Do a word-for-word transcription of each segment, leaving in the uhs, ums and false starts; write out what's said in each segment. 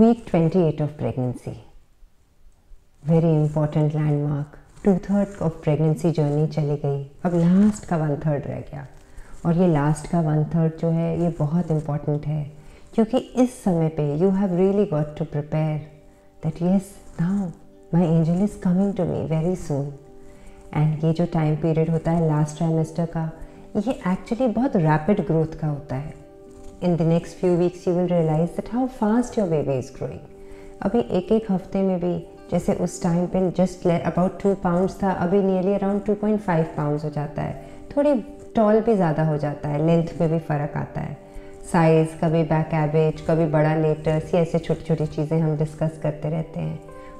week twenty-eight of pregnancy. Very important landmark. Two third of pregnancy journey चली गई, अब last का वन थर्ड रह गया. और ये लास्ट का वन थर्ड जो है ये बहुत इम्पॉर्टेंट है, क्योंकि इस समय पे you have really got to prepare that yes now my angel is coming to me very soon. And ये जो टाइम पीरियड होता है लास्ट ट्राइमेस्टर का, ये एक्चुअली बहुत रैपिड ग्रोथ का होता है. In the next few weeks you will realise that how fast your baby is growing. अभी एक एक हफ्ते में भी, जैसे उस टाइम पे जस्ट अबाउट टू पाउंड्स था, अभी nearly around two point five pounds हो जाता है. थोड़ी टॉल भी ज़्यादा हो जाता है, लेंथ में भी फ़र्क आता है, साइज़, कभी बैक एबेज, कभी बड़ा लेटर्स, ये ऐसे छोटी छोटी चीज़ें हम डिस्कस करते रहते हैं.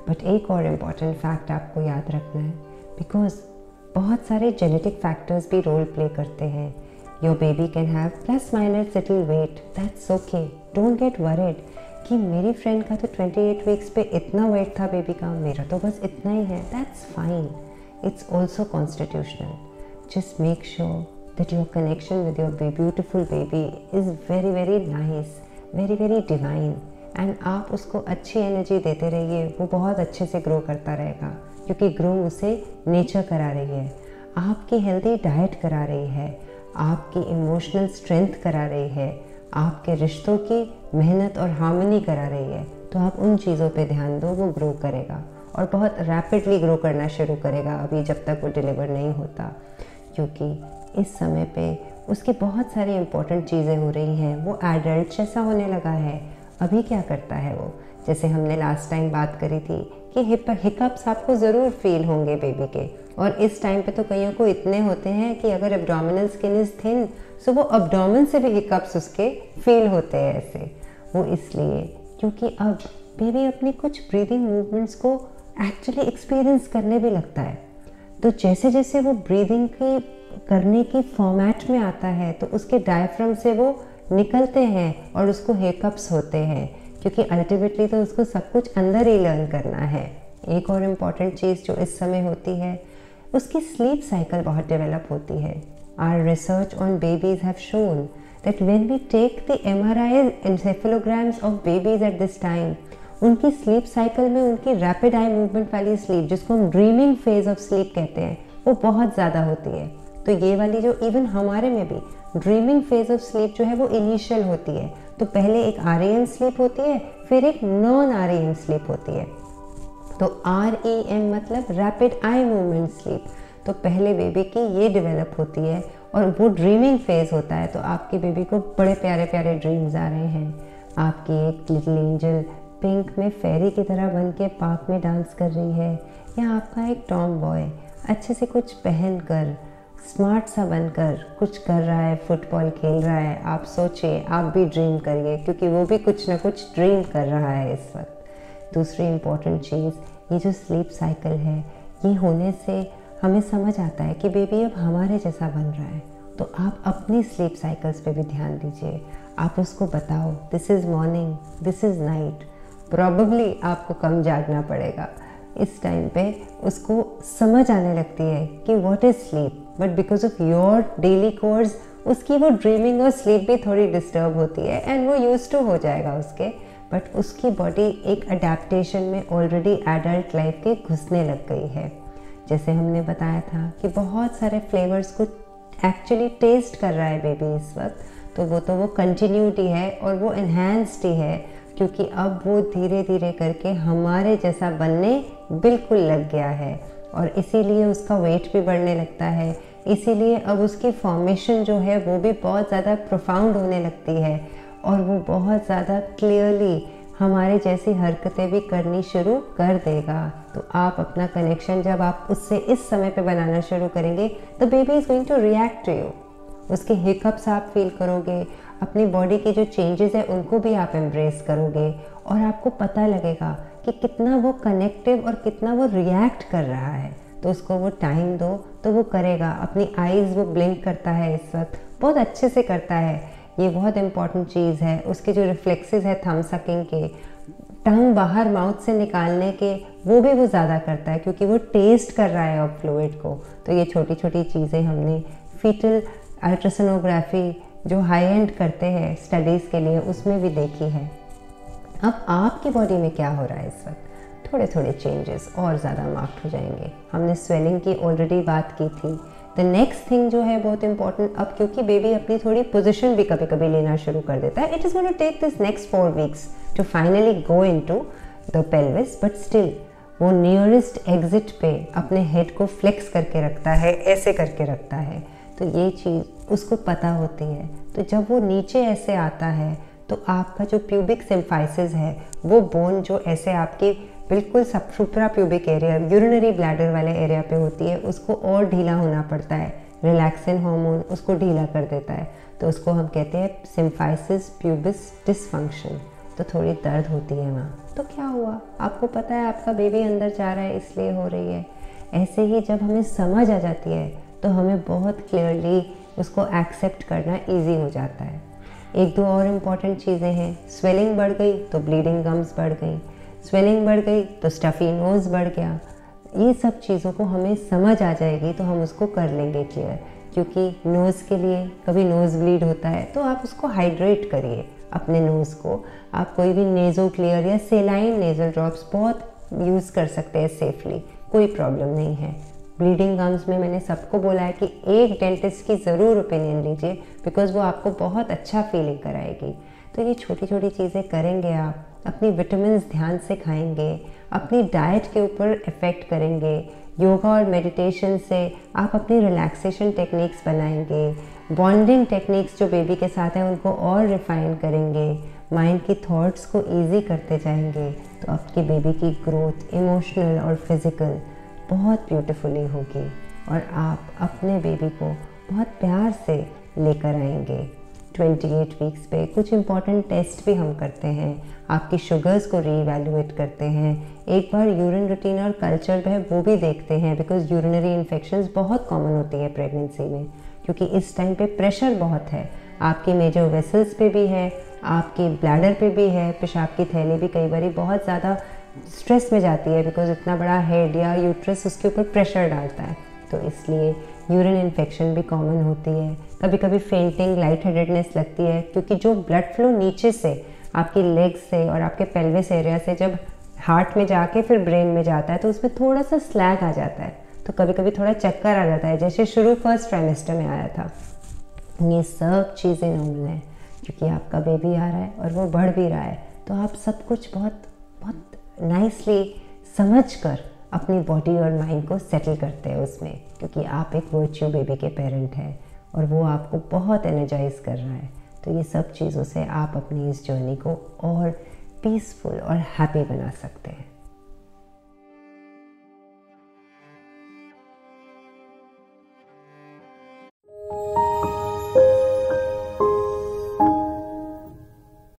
बट एक और इम्पॉर्टेंट फैक्ट आपको याद रखना है, बिकॉज बहुत सारे जेनेटिक फैक्टर्स भी रोल प्ले करते हैं. Your baby can have plus minus little weight, that's okay, don't get worried कि मेरी फ्रेंड का तो ट्वेंटी एट वीक्स पे इतना वेट था बेबी का, मेरा तो बस इतना ही है, that's fine. It's also constitutional. Just make sure that your connection with your beautiful baby is very very nice, very very divine. And आप उसको अच्छी एनर्जी देते रहिए, वो बहुत अच्छे से ग्रो करता रहेगा, क्योंकि ग्रो उसे नेचर करा रही है, आपकी हेल्दी डाइट करा रही है, आपकी इमोशनल स्ट्रेंथ करा रही है, आपके रिश्तों की मेहनत और हार्मनी करा रही है. तो आप उन चीज़ों पे ध्यान दो, वो ग्रो करेगा और बहुत रैपिडली ग्रो करना शुरू करेगा अभी, जब तक वो डिलीवर नहीं होता, क्योंकि इस समय पे उसकी बहुत सारी इम्पॉर्टेंट चीज़ें हो रही हैं. वो एडल्ट जैसा होने लगा है. अभी क्या करता है वो, जैसे हमने लास्ट टाइम बात करी थी कि हिकअप्स आपको ज़रूर फील होंगे बेबी के, और इस टाइम पे तो कईयों को इतने होते हैं कि अगर abdominal skin is thin, so वो एब्डोमिन से भी हिकअप्स उसके फील होते हैं ऐसे. वो इसलिए क्योंकि अब बेबी अपनी कुछ ब्रीदिंग मूवमेंट्स को एक्चुअली एक्सपीरियंस करने भी लगता है. तो जैसे जैसे वो ब्रीदिंग की करने की फॉर्मेट में आता है, तो उसके डायफ्राम से वो निकलते हैं और उसको हिकअप्स होते हैं, क्योंकि अल्टीमेटली तो उसको सब कुछ अंदर ही लर्न करना है. एक और इम्पॉर्टेंट चीज़ जो इस समय होती है, उसकी स्लीप साइकिल बहुत डेवलप होती है. Our research on babies have shown that when we take the MRI encephalograms of babies at this time, उनकी स्लीप साइकिल में उनकी रैपिड आई मूवमेंट वाली स्लीप, जिसको हम ड्रीमिंग फेज ऑफ स्लीप कहते हैं, वो बहुत ज़्यादा होती है. तो ये वाली जो इवन हमारे में भी ड्रीमिंग फेज ऑफ स्लीप जो है वो इनिशियल होती है. तो पहले एक आर ई एम स्लीप होती है, फिर एक non R E M sleep होती है. तो आर ई एम मतलब रैपिड आई मूवमेंट स्लीप. तो पहले बेबी की ये डेवलप होती है और वो ड्रीमिंग फेज होता है. तो आपके बेबी को बड़े प्यारे प्यारे ड्रीम्स आ रहे हैं. आपकी एक लिटिल एंजल पिंक में फेरी की तरह बन के पार्क में डांस कर रही है, या आपका एक टॉम बॉय अच्छे से कुछ पहन कर स्मार्ट सा बनकर कुछ कर रहा है, फुटबॉल खेल रहा है. आप सोचिए, आप भी ड्रीम करिए, क्योंकि वो भी कुछ ना कुछ ड्रीम कर रहा है इस वक्त. दूसरी इम्पॉर्टेंट चीज़, ये जो स्लीप साइकिल है, ये होने से हमें समझ आता है कि बेबी अब हमारे जैसा बन रहा है. तो आप अपनी स्लीप साइकिल्स पे भी ध्यान दीजिए. आप उसको बताओ, this is morning, this is night. Probably आपको कम जागना पड़ेगा. इस टाइम पे उसको समझ आने लगती है कि what is sleep, but because of your daily course उसकी वो ड्रीमिंग और स्लीप भी थोड़ी डिस्टर्ब होती है, एंड वो यूज टू हो जाएगा उसके. बट उसकी बॉडी एक अडेप्टेशन में ऑलरेडी एडल्ट लाइफ के घुसने लग गई है. जैसे हमने बताया था कि बहुत सारे फ्लेवर्स को एक्चुअली टेस्ट कर रहा है बेबी इस वक्त, तो वो तो वो कंटिन्यूटी है और वो इन्हेंस्ड ही है, क्योंकि अब वो धीरे धीरे करके हमारे जैसा बनने बिल्कुल लग गया है. और इसीलिए उसका वेट भी बढ़ने लगता है, इसीलिए अब उसकी फॉर्मेशन जो है वो भी बहुत ज़्यादा प्रोफाउंड होने लगती है, और वो बहुत ज़्यादा क्लियरली हमारे जैसी हरकतें भी करनी शुरू कर देगा. तो आप अपना कनेक्शन जब आप उससे इस समय पे बनाना शुरू करेंगे, तो baby is going to react to you. उसके हिकअप्स आप फील करोगे, अपनी बॉडी के जो चेंजेस हैं उनको भी आप एम्ब्रेस करोगे, और आपको पता लगेगा कि कितना वो कनेक्टिव और कितना वो रिएक्ट कर रहा है. तो उसको वो टाइम दो तो वो करेगा. अपनी आइज़ वो ब्लिंक करता है इस वक्त, बहुत अच्छे से करता है, ये बहुत इम्पॉर्टेंट चीज़ है. उसके जो रिफ्लेक्सेस है थम सकिंग के, टंग बाहर माउथ से निकालने के, वो भी वो ज़्यादा करता है, क्योंकि वो टेस्ट कर रहा है अब फ्लूइड को. तो ये छोटी छोटी चीज़ें हमने फीटल अल्ट्रासोनोग्राफी जो हाई एंड करते हैं स्टडीज़ के लिए, उसमें भी देखी है. अब आपकी बॉडी में क्या हो रहा है इस वक्त, थोड़े थोड़े चेंजेस और ज़्यादा मार्क्ड हो जाएंगे। हमने स्वेलिंग की ऑलरेडी बात की थी। द नेक्स्ट थिंग जो है बहुत इंपॉर्टेंट, अब क्योंकि बेबी अपनी थोड़ी पोजीशन भी कभी कभी लेना शुरू कर देता है, it is going to take this next four weeks to finally go into the pelvis, but still वो नियरेस्ट एग्जिट पे अपने हेड को फ्लेक्स करके रखता है, ऐसे करके रखता है, तो ये चीज़ उसको पता होती है। तो जब वो नीचे ऐसे आता है तो आपका जो प्यूबिक सिम्फाइसिस है, वो बोन जो ऐसे आपकी बिल्कुल सब supra pubic area, urinary bladder वाले एरिया पे होती है, उसको और ढीला होना पड़ता है। रिलैक्सिन हार्मोन उसको ढीला कर देता है, तो उसको हम कहते हैं सिम्फाइसिस प्यूबिस डिसफंक्शन। तो थोड़ी दर्द होती है वहाँ। तो क्या हुआ, आपको पता है आपका बेबी अंदर जा रहा है इसलिए हो रही है। ऐसे ही जब हमें समझ आ जाती है तो हमें बहुत क्लियरली उसको एक्सेप्ट करना ईजी हो जाता है। एक दो और इम्पॉर्टेंट चीज़ें हैं, स्वेलिंग बढ़ गई तो ब्लीडिंग गम्स बढ़ गई, स्वेलिंग बढ़ गई तो स्टफी नोज़ बढ़ गया। ये सब चीज़ों को हमें समझ आ जाएगी तो हम उसको कर लेंगे क्लियर, क्योंकि नोज़ के लिए कभी नोज़ ब्लीड होता है तो आप उसको हाइड्रेट करिए अपने नोज़ को। आप कोई भी नेज़ो क्लियर या सेलाइन नेज़ल ड्रॉप्स बहुत यूज़ कर सकते हैं सेफली, कोई प्रॉब्लम नहीं है। ब्लीडिंग गम्स में मैंने सबको बोला है कि एक डेंटिस्ट की ज़रूर ओपिनियन लीजिए, बिकॉज़ वो आपको बहुत अच्छा फीलिंग कराएगी। तो ये छोटी छोटी चीज़ें करेंगे आप, अपनी विटामिन्स ध्यान से खाएंगे, अपनी डाइट के ऊपर इफ़ेक्ट करेंगे, योगा और मेडिटेशन से आप अपनी रिलैक्सेशन टेक्निक्स बनाएंगे, बॉन्डिंग टेक्निक्स जो बेबी के साथ हैं उनको और रिफ़ाइन करेंगे, माइंड की थॉट्स को ईजी करते जाएंगे, तो आपकी बेबी की ग्रोथ इमोशनल और फिज़िकल बहुत ब्यूटीफुली होगी और आप अपने बेबी को बहुत प्यार से लेकर आएंगे। अट्ठाईस वीक्स पे कुछ इम्पॉर्टेंट टेस्ट भी हम करते हैं, आपकी शुगर्स को रीवैल्यूएट करते हैं, एक बार यूरिन रूटीन और कल्चर है वो भी देखते हैं, बिकॉज यूरिनरी इन्फेक्शंस बहुत कॉमन होती है प्रेगनेंसी में, क्योंकि इस टाइम पे प्रेशर बहुत है, आपकी मेजर वेसल्स पे भी है, आपके ब्लैडर पे भी है, पेशाब की थैली भी कई बार बहुत ज़्यादा स्ट्रेस में जाती है, बिकॉज इतना बड़ा हेड या यूट्रस उसके ऊपर प्रेशर डालता है, तो इसलिए यूरिन इन्फेक्शन भी कॉमन होती है। कभी कभी फेंटिंग, लाइट हेडेडनेस लगती है, क्योंकि जो ब्लड फ्लो नीचे से आपकी लेग्स से और आपके पेल्विस एरिया से जब हार्ट में जाके फिर ब्रेन में जाता है तो उसमें थोड़ा सा स्लैग आ जाता है, तो कभी कभी थोड़ा चक्कर आ जाता है जैसे शुरू फर्स्ट ट्राइमेस्टर में आया था। ये सब चीज़ें नॉर्मल हैं, क्योंकि आपका बेबी आ रहा है और वो बढ़ भी रहा है, तो आप सब कुछ बहुत बहुत नाइसली समझकर अपनी बॉडी और माइंड को सेटल करते हैं उसमें, क्योंकि आप एक वर्च्यू बेबी के पेरेंट हैं और वो आपको बहुत एनर्जाइज कर रहा है। तो ये सब चीज़ों से आप अपनी इस जर्नी को और पीसफुल और हैप्पी बना सकते हैं।